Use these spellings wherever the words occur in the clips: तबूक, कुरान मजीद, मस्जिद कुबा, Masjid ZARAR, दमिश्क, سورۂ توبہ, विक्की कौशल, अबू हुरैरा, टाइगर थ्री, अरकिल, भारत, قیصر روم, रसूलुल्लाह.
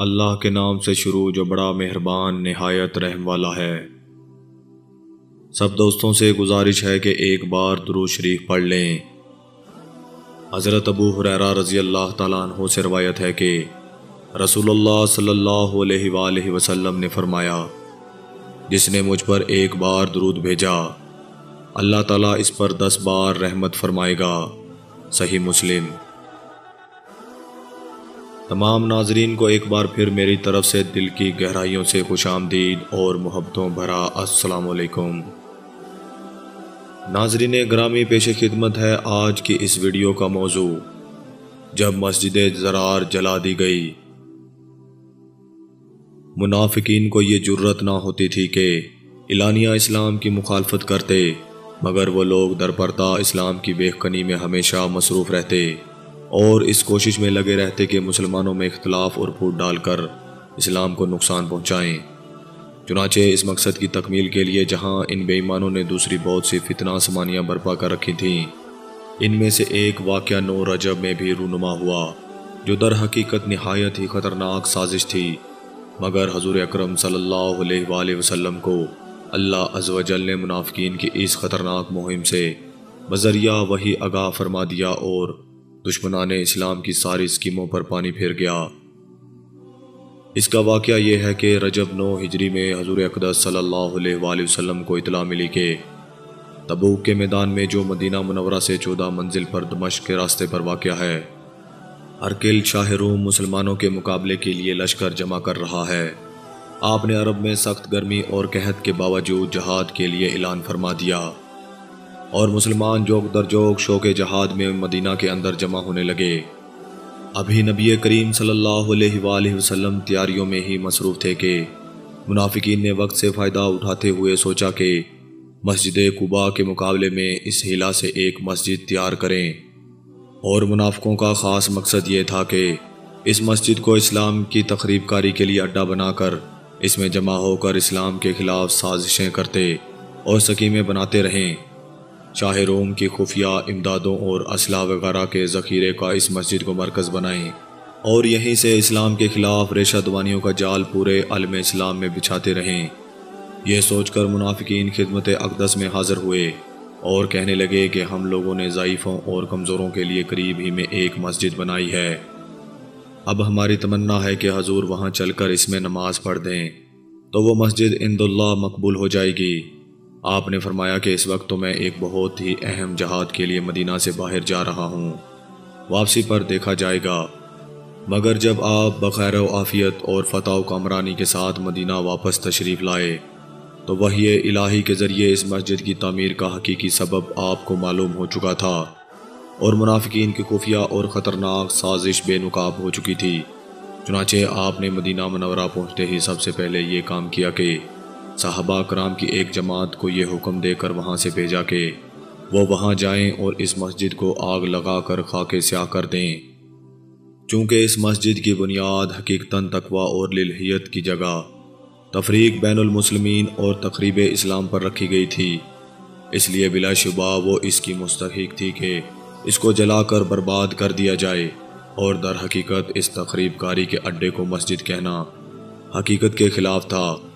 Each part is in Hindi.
अल्लाह के नाम से शुरू जो बड़ा मेहरबान निहायत रहम वाला है। सब दोस्तों से गुजारिश है कि एक बार दुरूद शरीफ पढ़ लें। हज़रत अबू हुरैरा रज़ी अल्लाह ताला अन्हु से रवायत है कि रसूलुल्लाह सल्लल्लाहु अलैहि वसल्लम ने फरमाया, जिसने मुझ पर एक बार दुरूद भेजा अल्लाह ताला इस पर 10 बार रहमत फरमाएगा। सही मुस्लिम। तमाम नाजरीन को एक बार फिर मेरी तरफ से दिल की गहराइयों से खुशामदीद और मोहब्बतों भरा अस्सलाम वालेकुम। नाजरीन ग्रामी पेशे खिदमत है, आज की इस वीडियो का मौजू जब मस्जिद ज़रार जला दी गई। मुनाफिकीन को ये जुर्रत ना होती थी कि इलानिया इस्लाम की मुखालफत करते, मगर वो लोग दरपरदा इस्लाम की बेखनी में हमेशा मसरूफ़ रहते और इस कोशिश में लगे रहते कि मुसलमानों में इख्तलाफ और फूट डालकर इस्लाम को नुकसान पहुँचाएँ। चुनाचे इस मकसद की तकमील के लिए जहां इन बेईमानों ने दूसरी बहुत सी फितना समानियाँ बर्पा कर रखी थीं, इनमें से एक वाक़या 9 रजब में भी रूनुमा हुआ, जो दर हकीकत नहायत ही ख़तरनाक साजिश थी, मगर हजूर अकरम सल्लल्लाहु अलैहि वसल्लम को अल्लाह अज़्ज़वजल ने मुनाफिकीन की इस ख़तरनाक मुहिम से बज़रिया वही आगाह फरमा दिया और दुश्मनान इस्लाम की सारी स्कीमों पर पानी फेर गया। इसका वाक़या यह है कि रजब 9 हिजरी में हजूर अक़दस सल्लल्लाहु अलैहि वसल्लम को इतला मिली के तबूक के मैदान में, जो मदीना मुनव्वरा से 14 मंजिल पर दमिश्क के रास्ते पर वाक़या है, अरकिल शाह रूम मुसलमानों के मुकाबले के लिए लश्कर जमा कर रहा है। आपने अरब में सख्त गर्मी और कहत के बावजूद जहाद के लिए ऐलान फरमा दिया और मुसलमान जोक दरजोक शोके जहाद में मदीना के अंदर जमा होने लगे। अभी नबी करीम सल्लल्लाहु अलैहि वसल्लम तैयारियों में ही मसरूफ़ थे कि मुनाफिकीन ने वक्त से फ़ायदा उठाते हुए सोचा कि मस्जिद कुबा के मुकाबले में इस हिला से एक मस्जिद तैयार करें, और मुनाफिकों का ख़ास मकसद ये था कि इस मस्जिद को इस्लाम की तखरीबकारी के लिए अड्डा बनाकर इसमें जमा होकर इस्लाम के ख़िलाफ़ साजिशें करते और सकीमें बनाते रहें। शाह रोम की खुफिया इमदादों और असला वगैरह के ज़ख़ीरे का इस मस्जिद को मरकज़ बनाएं और यहीं से इस्लाम के ख़िलाफ़ रेशा दवानियों का जाल पूरे आलम इस्लाम में बिछाते रहें। यह सोचकर मुनाफिकीन खिदमत अक़दस में हाज़िर हुए और कहने लगे कि हम लोगों ने ज़ाइफ़ों और कमज़ोरों के लिए करीब ही में एक मस्जिद बनाई है, अब हमारी तमन्ना है कि हजूर वहाँ चल कर इसमें नमाज पढ़ दें तो वो मस्जिद इंदुल्लाह मकबूल हो जाएगी। आपने फरमाया कि इस वक्त तो मैं एक बहुत ही अहम जहाद के लिए मदीना से बाहर जा रहा हूँ, वापसी पर देखा जाएगा, मगर जब आप बखैर आफ़ियत और फ़तह कामरानी के साथ मदीना वापस तशरीफ़ लाए तो वही इलाही के ज़रिए इस मस्जिद की तामीर का हकीकी सबब आपको मालूम हो चुका था और मुनाफिकीन की खुफिया और ख़तरनाक साजिश बेनकाब हो चुकी थी। चुनाचे आपने मदीना मनवरा पहुँचते ही सबसे पहले ये काम किया कि साहबा कराम की एक जमात को ये हुक्म देकर वहाँ से भेजा के वो वहाँ जाएं और इस मस्जिद को आग लगा कर खाके स्याह कर दें, चूँकि इस मस्जिद की बुनियाद हकीकतन तकवा और लिल्हियत की जगह तफरीक बैनुल मुस्लिमीन और तकरीब इस्लाम पर रखी गई थी, इसलिए बिला शुबा वो इसकी मुस्तहिक थी कि इसको जला कर बर्बाद कर दिया जाए और दर हकीकत इस तकरीब कारी के अड्डे को मस्जिद कहना हकीकत के ख़िलाफ़ था।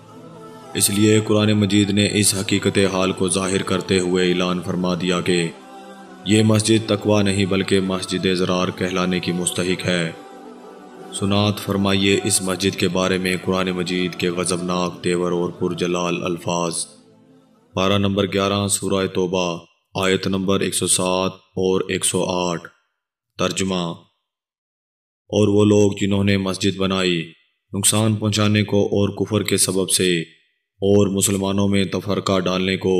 इसलिए कुरान मजीद ने इस हकीकत हाल को ज़ाहिर करते हुए ऐलान फरमा दिया कि यह मस्जिद तकवा नहीं बल्कि मस्जिद ज़रार कहलाने की मुस्तहिक है। सुनात फरमाइए इस मस्जिद के बारे में कुरान मजीद के गज़बनाक तेवर और पुरजलाल अल्फाज। पारा नंबर 11 सूरा तोबा आयत नंबर 107 और 108। तर्जुमा, और वो लोग जिन्होंने मस्जिद बनाई नुकसान पहुँचाने को और कुफर के सबब से और मुसलमानों में तफरका डालने को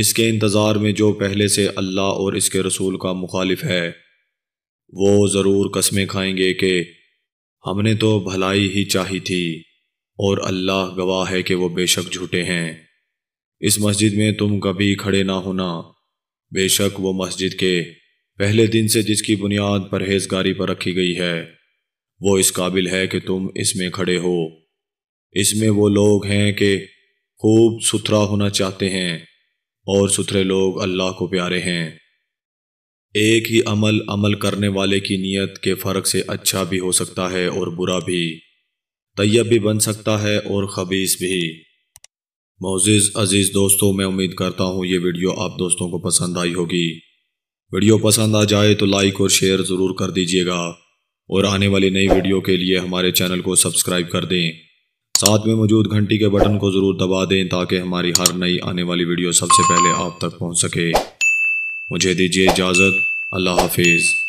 इसके इंतज़ार में जो पहले से अल्लाह और इसके रसूल का मुखालिफ है, वो ज़रूर कस्में खाएंगे कि हमने तो भलाई ही चाही थी और अल्लाह गवाह है कि वो बेशक झूठे हैं। इस मस्जिद में तुम कभी खड़े ना होना, बेशक वो मस्जिद के पहले दिन से जिसकी बुनियाद परहेजगारी पर रखी गई है वो इस काबिल है कि तुम इसमें खड़े हो। इसमें वो लोग हैं कि खूब सुथरा होना चाहते हैं और सुथरे लोग अल्लाह को प्यारे हैं। एक ही अमल करने वाले की नीयत के फ़र्क से अच्छा भी हो सकता है और बुरा भी, तैयब भी बन सकता है और खबीस भी। मोअज़्ज़ज़ अज़ीज़ दोस्तों, मैं उम्मीद करता हूँ ये वीडियो आप दोस्तों को पसंद आई होगी। वीडियो पसंद आ जाए तो लाइक और शेयर ज़रूर कर दीजिएगा और आने वाली नई वीडियो के लिए हमारे चैनल को सब्सक्राइब कर दें। साथ में मौजूद घंटी के बटन को ज़रूर दबा दें ताकि हमारी हर नई आने वाली वीडियो सबसे पहले आप तक पहुँच सके। मुझे दीजिए इजाज़त। अल्लाह हाफिज़।